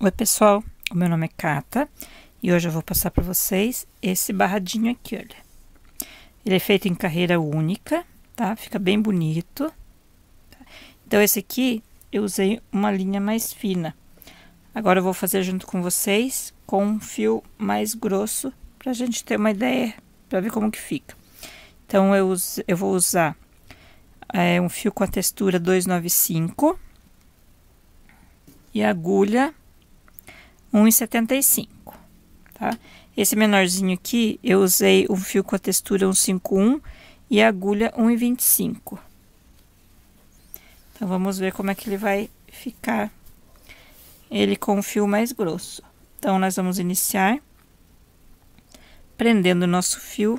Oi pessoal, o meu nome é Cata e hoje eu vou passar para vocês esse barradinho aqui, olha. Ele é feito em carreira única, tá? Fica bem bonito. Então esse aqui eu usei uma linha mais fina. Agora eu vou fazer junto com vocês com um fio mais grosso pra gente ter uma ideia, pra ver como que fica. Então eu vou usar um fio com a textura 295 e agulha 1,75, tá? Esse menorzinho aqui, eu usei um fio com a textura 151 e a agulha 1,25. Então, vamos ver como é que ele vai ficar, ele com o fio mais grosso. Então, nós vamos iniciar prendendo o nosso fio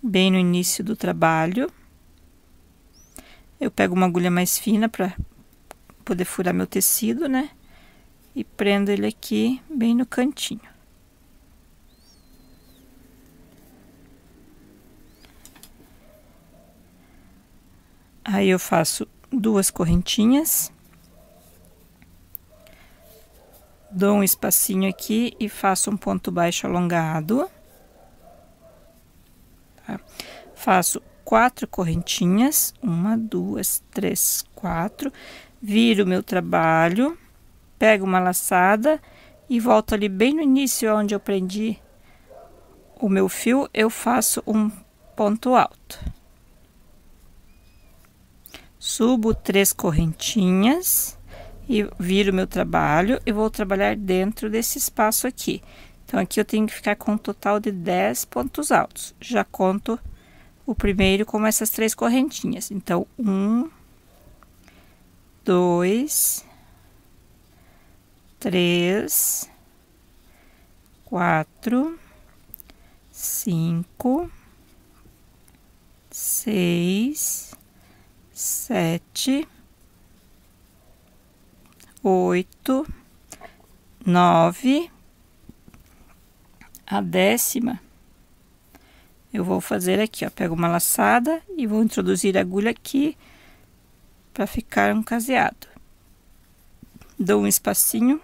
bem no início do trabalho. Eu pego uma agulha mais fina para poder furar meu tecido, né? E prendo ele aqui bem no cantinho. Aí eu faço duas correntinhas. Dou um espacinho aqui e faço um ponto baixo alongado. Tá? Faço 4 correntinhas. 1, 2, 3, 4. Viro meu trabalho. Pego uma laçada e volto ali bem no início onde eu prendi o meu fio, eu faço um ponto alto. Subo 3 correntinhas e viro meu trabalho e vou trabalhar dentro desse espaço aqui. Então, aqui eu tenho que ficar com um total de 10 pontos altos. Já conto o primeiro com essas 3 correntinhas. Então, 1, 2, 3, 4, 5, 6, 7, 8, 9. A 10ª eu vou fazer aqui, ó. Pego uma laçada e vou introduzir a agulha aqui para ficar um caseado. Dou um espacinho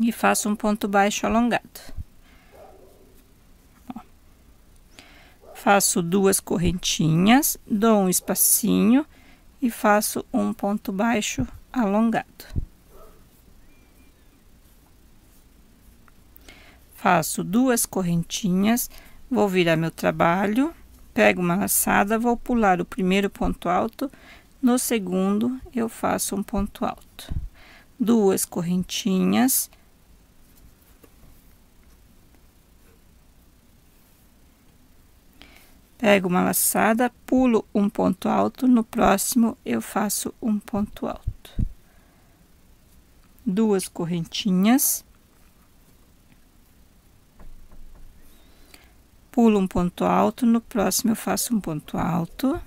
e faço um ponto baixo alongado. Ó. Faço 2 correntinhas, dou um espacinho e faço um ponto baixo alongado. Faço 2 correntinhas, vou virar meu trabalho, pego uma laçada, vou pular o primeiro ponto alto, no segundo eu faço um ponto alto. 2 correntinhas. Pego uma laçada, pulo um ponto alto, no próximo eu faço um ponto alto. 2 correntinhas. Pulo um ponto alto, no próximo eu faço um ponto alto.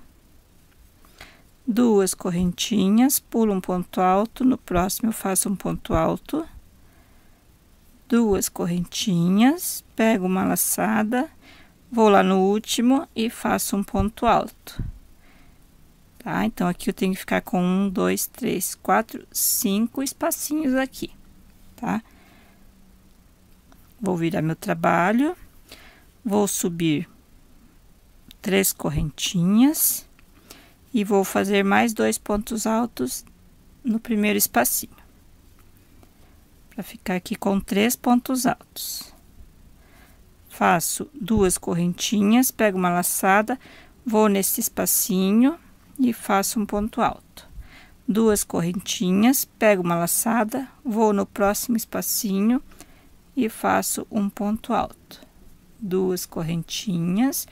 2 correntinhas, pulo um ponto alto, no próximo eu faço um ponto alto. 2 correntinhas, pego uma laçada. Vou lá no último e faço um ponto alto, tá? Então, aqui eu tenho que ficar com 1, 2, 3, 4, 5 espacinhos aqui, tá? Vou virar meu trabalho, vou subir 3 correntinhas e vou fazer mais 2 pontos altos no primeiro espacinho, para ficar aqui com 3 pontos altos. Faço 2 correntinhas, pego uma laçada, vou nesse espacinho e faço um ponto alto. 2 correntinhas, pego uma laçada, vou no próximo espacinho e faço um ponto alto. 2 correntinhas,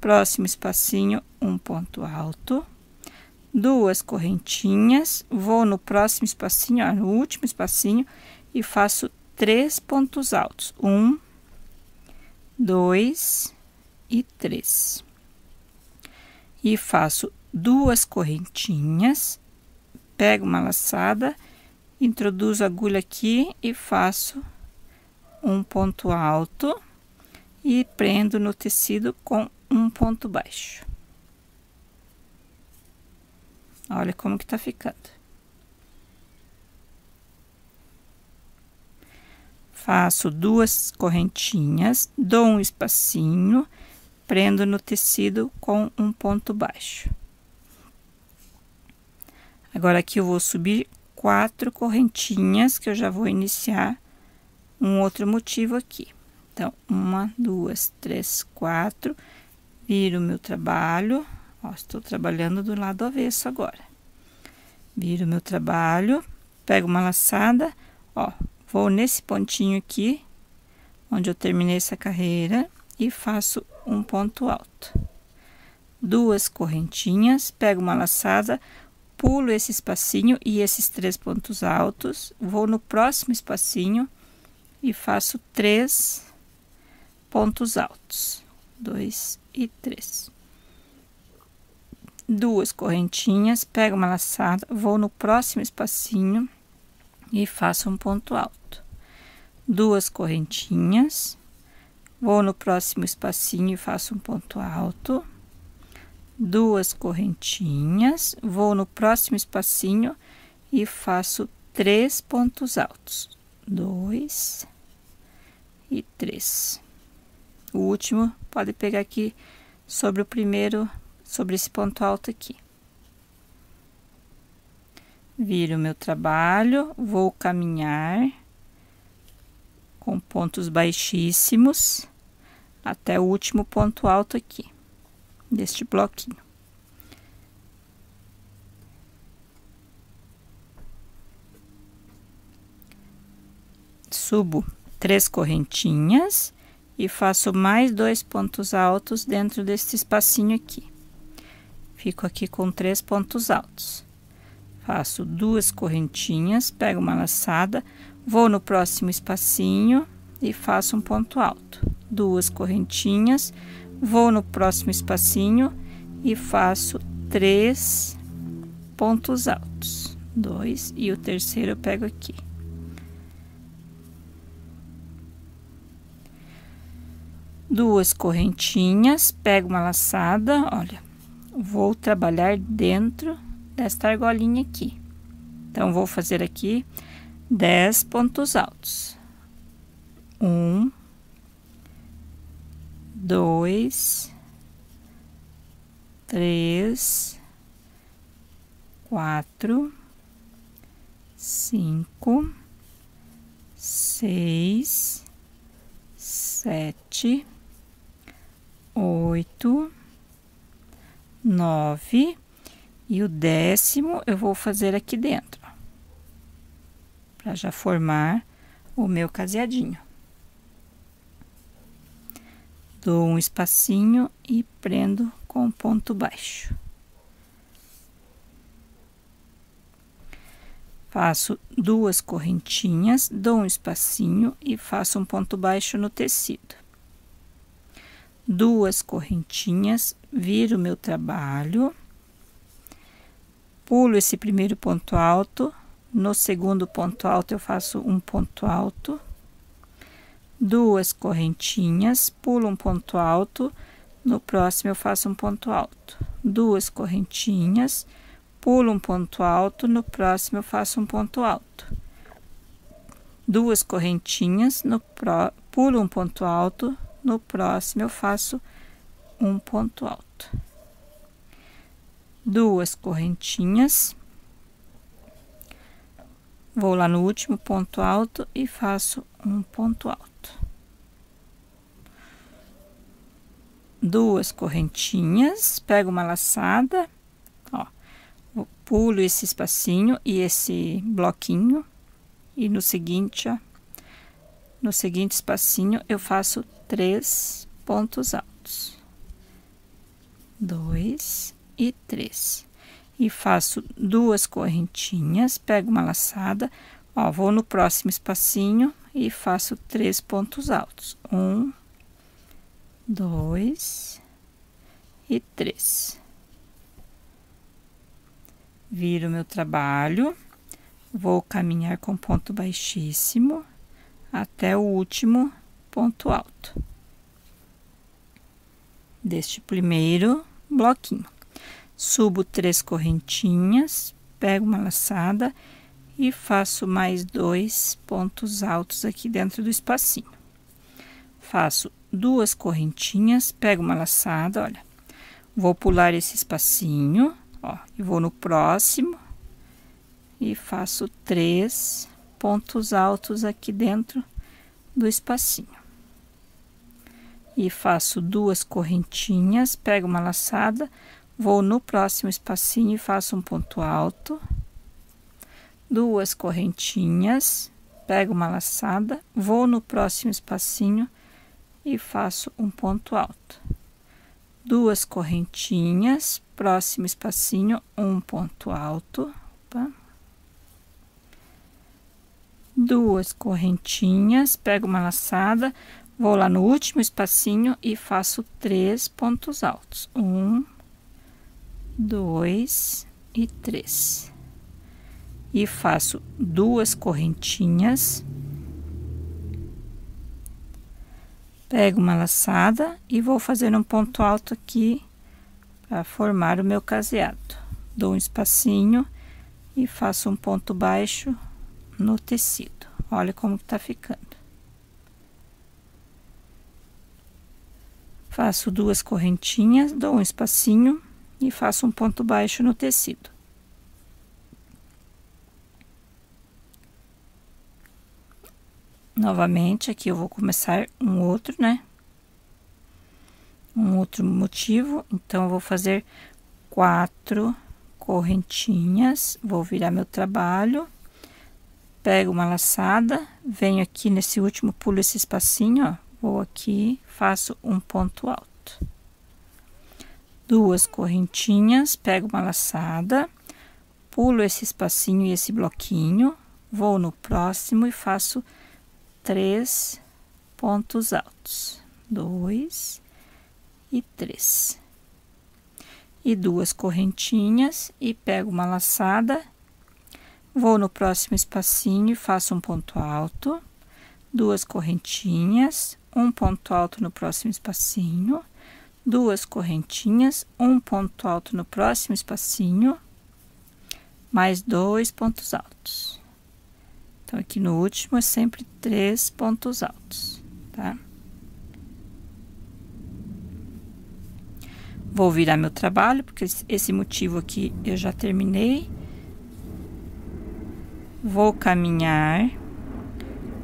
próximo espacinho, um ponto alto. 2 correntinhas, vou no próximo espacinho, ó, no último espacinho e faço 3 pontos altos. 1, 2 e 3. E faço 2 correntinhas, pego uma laçada, introduzo a agulha aqui e faço um ponto alto e prendo no tecido com um ponto baixo. Olha como que tá ficando. Faço duas correntinhas, dou um espacinho, prendo no tecido com um ponto baixo. Agora, aqui eu vou subir 4 correntinhas, que eu já vou iniciar um outro motivo aqui. Então, 1, 2, 3, 4, viro o meu trabalho, ó, estou trabalhando do lado avesso agora. Viro o meu trabalho, pego uma laçada, ó, vou nesse pontinho aqui, onde eu terminei essa carreira, e faço um ponto alto. 2 correntinhas, pego uma laçada, pulo esse espacinho e esses 3 pontos altos, vou no próximo espacinho e faço 3 pontos altos. 2 e 3. 2 correntinhas, pego uma laçada, vou no próximo espacinho e faço um ponto alto. 2 correntinhas, vou no próximo espacinho e faço um ponto alto. 2 correntinhas, vou no próximo espacinho e faço 3 pontos altos. 2 e 3. O último pode pegar aqui sobre o primeiro, sobre esse ponto alto aqui. Viro o meu trabalho, vou caminhar com pontos baixíssimos até o último ponto alto aqui, deste bloquinho. Subo 3 correntinhas e faço mais 2 pontos altos dentro deste espacinho aqui. Fico aqui com 3 pontos altos. Faço 2 correntinhas, pego uma laçada, vou no próximo espacinho e faço um ponto alto. 2 correntinhas, vou no próximo espacinho e faço 3 pontos altos. 2 e o terceiro eu pego aqui. Duas correntinhas, pego uma laçada, olha, vou trabalhar dentro desta argolinha aqui. Então, vou fazer aqui 10 pontos altos. 1, 2, 3, 4, 5, 6, 7, 8, 9 e o 10º eu vou fazer aqui dentro, para já formar o meu caseadinho. Dou um espacinho e prendo com ponto baixo. Faço 2 correntinhas, dou um espacinho e faço um ponto baixo no tecido. 2 correntinhas, viro o meu trabalho, pulo esse primeiro ponto alto, no segundo ponto alto eu faço um ponto alto. 2 correntinhas, pulo um ponto alto, no próximo eu faço um ponto alto. 2 correntinhas, pulo um ponto alto, no próximo eu faço um ponto alto. 2 correntinhas, pulo um ponto alto, no próximo eu faço um ponto alto. 2 correntinhas, vou lá no último ponto alto e faço um ponto alto. 2 correntinhas, pego uma laçada, ó, pulo esse espacinho e esse bloquinho, e no seguinte, ó, no seguinte espacinho eu faço 3 pontos altos. 2 e 3. E faço 2 correntinhas, pego uma laçada, ó, vou no próximo espacinho e faço 3 pontos altos. 1, 2 e 3. Viro meu trabalho, vou caminhar com ponto baixíssimo até o último ponto alto deste primeiro bloquinho. Subo 3 correntinhas, pego uma laçada e faço mais dois pontos altos aqui dentro do espacinho. Faço duas correntinhas, pego uma laçada, olha, vou pular esse espacinho, ó, e vou no próximo e faço três pontos altos aqui dentro do espacinho. E faço duas correntinhas, pego uma laçada, vou no próximo espacinho e faço um ponto alto, duas correntinhas, pego uma laçada, vou no próximo espacinho e faço um ponto alto, duas correntinhas, próximo espacinho, um ponto alto, opa. Duas correntinhas, pego uma laçada, vou lá no último espacinho e faço três pontos altos. Um, dois e três. E faço duas correntinhas. Pego uma laçada e vou fazer um ponto alto aqui para formar o meu caseado. Dou um espacinho e faço um ponto baixo no tecido. Olha como que tá ficando. Faço duas correntinhas, dou um espacinho e faço um ponto baixo no tecido. Novamente, aqui eu vou começar um outro, né? Um outro motivo, então eu vou fazer quatro correntinhas, vou virar meu trabalho, pego uma laçada, venho aqui nesse último, pulo esse espacinho, ó, vou aqui, faço um ponto alto, duas correntinhas, pego uma laçada, pulo esse espacinho e esse bloquinho, vou no próximo e faço três pontos altos, dois e três, e duas correntinhas, e pego uma laçada, vou no próximo espacinho e faço um ponto alto, duas correntinhas, um ponto alto no próximo espacinho, duas correntinhas, um ponto alto no próximo espacinho, mais dois pontos altos. Então, aqui no último é sempre três pontos altos, tá? Vou virar meu trabalho, porque esse motivo aqui eu já terminei. Vou caminhar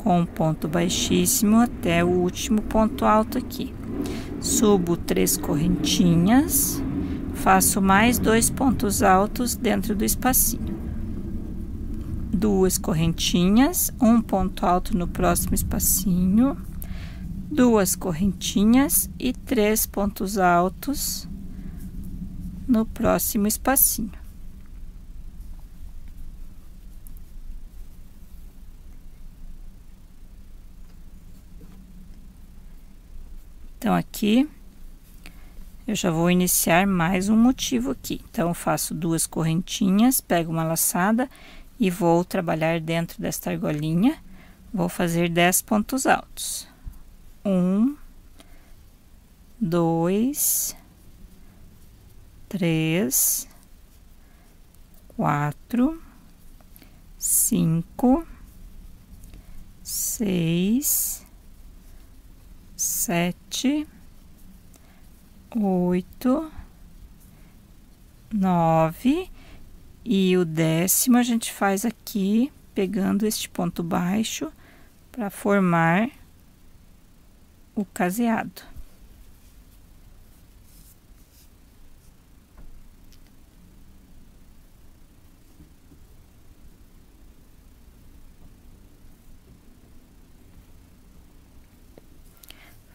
com um ponto baixíssimo até o último ponto alto aqui. Subo três correntinhas, faço mais dois pontos altos dentro do espacinho. Duas correntinhas, um ponto alto no próximo espacinho, duas correntinhas e três pontos altos no próximo espacinho. Então, aqui, eu já vou iniciar mais um motivo aqui. Então, eu faço duas correntinhas, pego uma laçada e vou trabalhar dentro desta argolinha. Vou fazer 10 pontos altos. Um, dois, três, quatro, cinco, seis, sete, oito, nove, e o décimo a gente faz aqui pegando este ponto baixo para formar o caseado.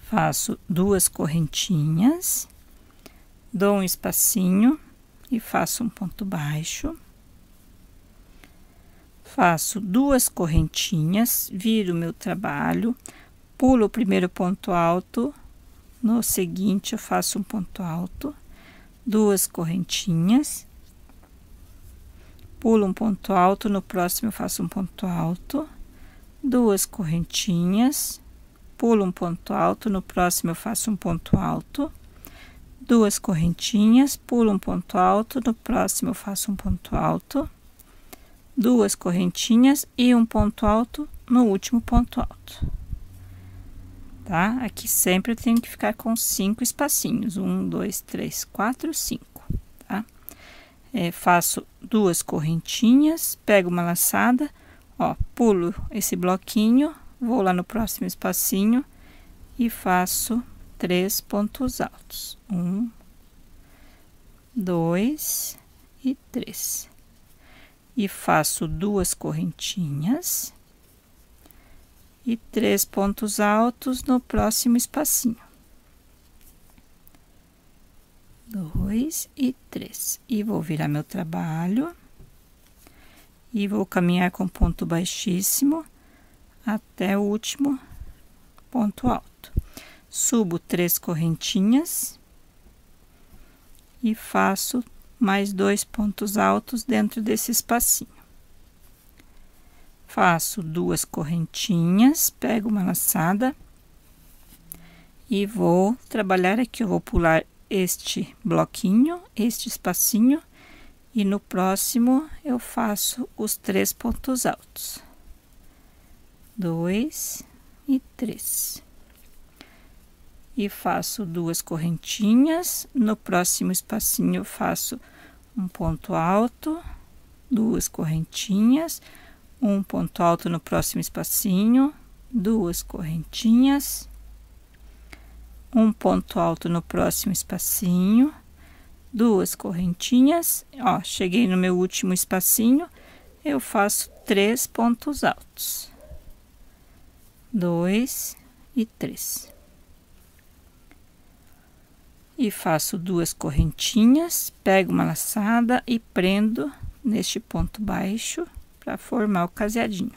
Faço duas correntinhas, dou um espacinho e faço um ponto baixo. Faço duas correntinhas, viro meu trabalho, pulo o primeiro ponto alto, no seguinte eu faço um ponto alto, duas correntinhas, pulo um ponto alto, no próximo eu faço um ponto alto, duas correntinhas, pulo um ponto alto, no próximo eu faço um ponto alto, duas correntinhas, pulo um ponto alto, no próximo eu faço um ponto alto, duas correntinhas e um ponto alto no último ponto alto, tá? Aqui sempre eu tenho que ficar com 5 espacinhos: 1, 2, 3, 4, 5, tá? Faço duas correntinhas, pego uma laçada, ó, pulo esse bloquinho, vou lá no próximo espacinho e faço 3 pontos altos: 1, 2 e 3. E faço duas correntinhas e 3 pontos altos no próximo espacinho: 2 e 3. E vou virar meu trabalho e vou caminhar com ponto baixíssimo até o último ponto alto. Subo 3 correntinhas e faço mais 2 pontos altos dentro desse espacinho. Faço duas correntinhas, pego uma laçada e vou trabalhar aqui. Eu vou pular este bloquinho, este espacinho, e no próximo eu faço os 3 pontos altos: 2 e 3. E faço duas correntinhas, no próximo espacinho eu faço um ponto alto, duas correntinhas, um ponto alto no próximo espacinho, duas correntinhas, um ponto alto no próximo espacinho, duas correntinhas, ó, cheguei no meu último espacinho, eu faço 3 pontos altos: 2 e 3. E faço duas correntinhas, pego uma laçada e prendo neste ponto baixo para formar o caseadinho.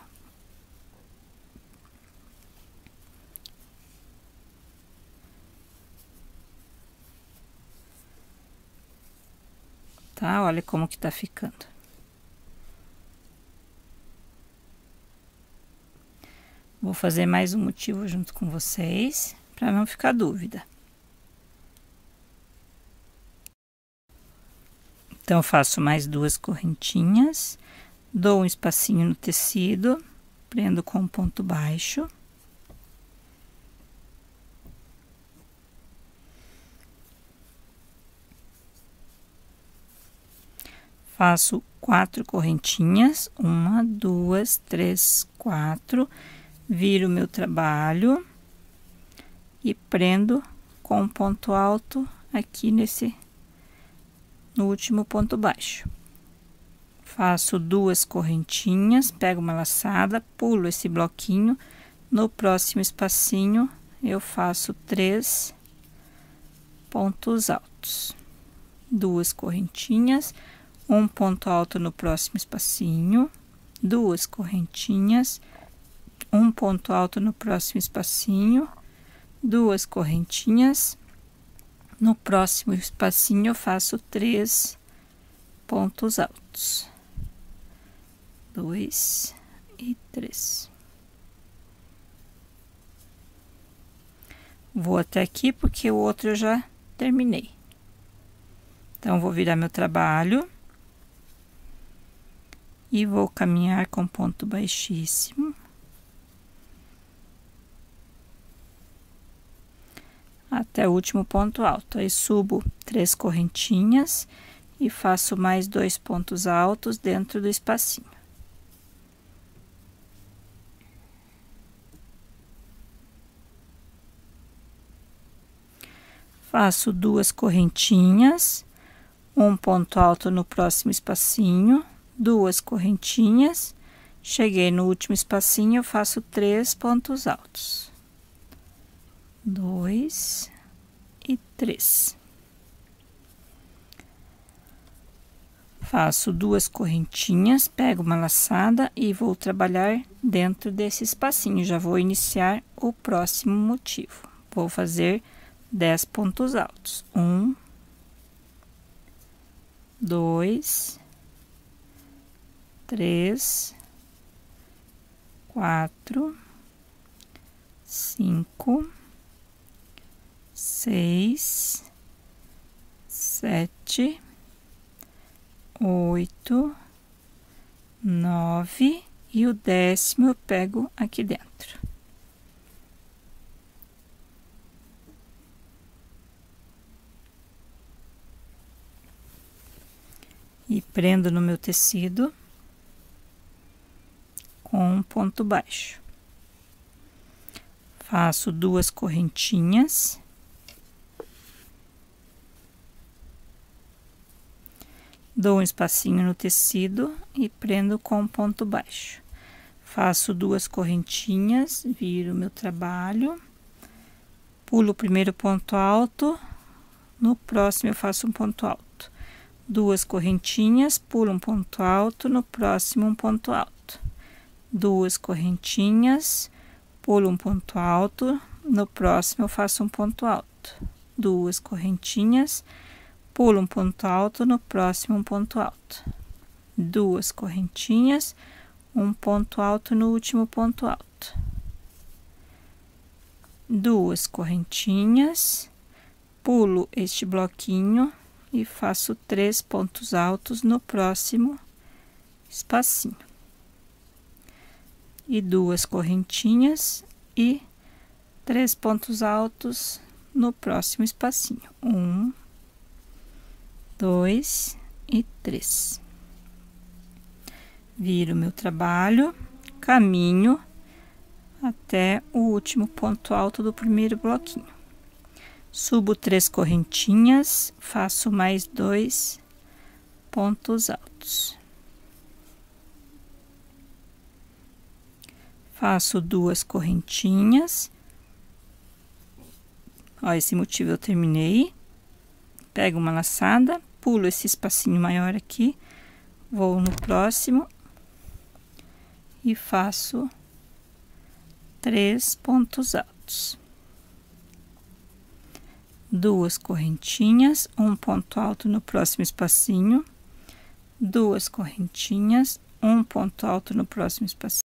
Tá? Olha como que tá ficando. Vou fazer mais um motivo junto com vocês para não ficar dúvida. Então, eu faço mais duas correntinhas, dou um espacinho no tecido, prendo com um ponto baixo. Faço 4 correntinhas, 1, 2, 3, 4, viro o meu trabalho e prendo com um ponto alto aqui nesse no último ponto baixo. Faço duas correntinhas, pego uma laçada, pulo esse bloquinho, no próximo espacinho eu faço 3 pontos altos, duas correntinhas, um ponto alto no próximo espacinho, duas correntinhas, um ponto alto no próximo espacinho, duas correntinhas. No próximo espacinho eu faço 3 pontos altos: 2 e 3. Vou até aqui porque o outro eu já terminei. Então, vou virar meu trabalho e vou caminhar com ponto baixíssimo até o último ponto alto. Aí subo 3 correntinhas e faço mais 2 pontos altos dentro do espacinho. Faço duas correntinhas, um ponto alto no próximo espacinho, duas correntinhas, cheguei no último espacinho, eu faço 3 pontos altos: 2 e 3. Faço duas correntinhas, pego uma laçada e vou trabalhar dentro desse espacinho. Já vou iniciar o próximo motivo. Vou fazer 10 pontos altos: 1, 2, 3, 4, 5, 6, 7, 8, 9 e o décimo eu pego aqui dentro. E prendo no meu tecido com um ponto baixo. Faço duas correntinhas. Dou um espacinho no tecido e prendo com um ponto baixo. Faço duas correntinhas, viro meu trabalho. Pulo o primeiro ponto alto, no próximo eu faço um ponto alto. Duas correntinhas, pulo um ponto alto, no próximo um ponto alto. Duas correntinhas, pulo um ponto alto, no próximo eu faço um ponto alto. Duas correntinhas, pulo um ponto alto, no próximo um ponto alto. Duas correntinhas, um ponto alto no último ponto alto. Duas correntinhas, pulo este bloquinho e faço três pontos altos no próximo espacinho. E duas correntinhas e três pontos altos no próximo espacinho. 1, 2 e 3. Viro meu trabalho, caminho até o último ponto alto do primeiro bloquinho. Subo três correntinhas, faço mais dois pontos altos. Faço duas correntinhas. Ó, esse motivo eu terminei. Pego uma laçada, pulo esse espacinho maior aqui, vou no próximo e faço três pontos altos. Duas correntinhas, um ponto alto no próximo espacinho, duas correntinhas, um ponto alto no próximo espacinho.